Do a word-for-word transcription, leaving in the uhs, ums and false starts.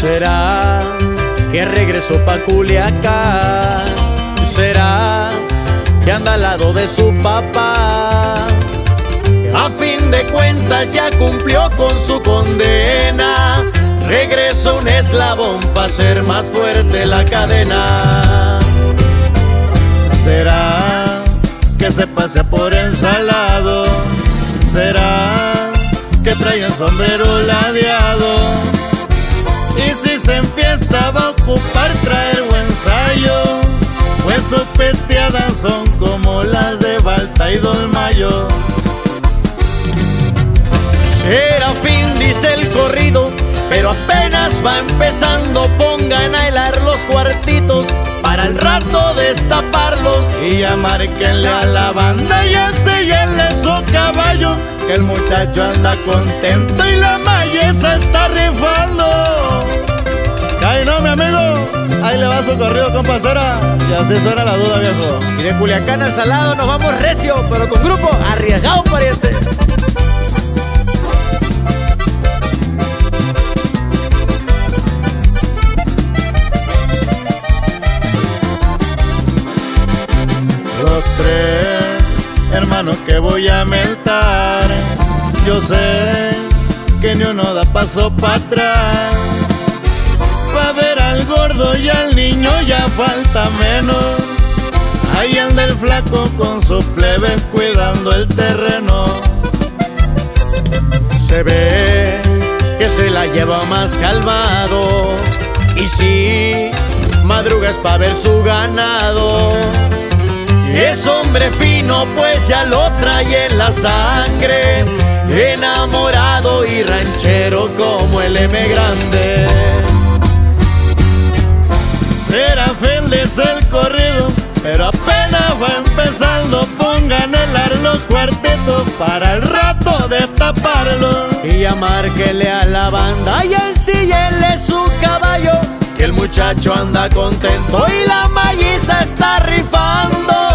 será que regresó pa' Culiacán, será que anda al lado de su papá. A fin de cuentas ya cumplió con su condena, regresa un eslabón pa' hacer más fuerte la cadena. Será que se pasea por ensalado, será que trae el sombrero ladeado, y si se empieza va a ocupar traer buen sayo, pues sus peteadas son como las de Balta y Don Mayo. Serafín dice el corrido, pero apenas va empezando, pongan a helar los cuartitos para al rato destaparlos. Y ya márquenle a la banda y enséguenle su caballo, que el muchacho anda contento y la mayesa está rifando. ¡Ay no, mi amigo! Ahí le va su corrido, compasera. Y así suena La Duda, viejo. Y de Culiacán al Salado nos vamos recio, pero con Grupo Arriesgado, pariente. Los tres hermanos que voy a mentar, yo sé que ni uno da paso para atrás. Pa' ver al gordo y al niño ya falta menos, ahí anda el flaco con sus plebes cuidando el terreno. Se ve que se la lleva más calmado, y si madrugas pa' ver su ganado. Es hombre fino, pues ya lo trae en la sangre, enamorado y ranchero como el M grande. Serafín dice el corrido, pero apenas va empezando, pongan a helar los cuartetos para el rato destaparlo. Y ya márquenle a la banda y ensíguenle su caballo, que el muchacho anda contento y la mayiza está rifando.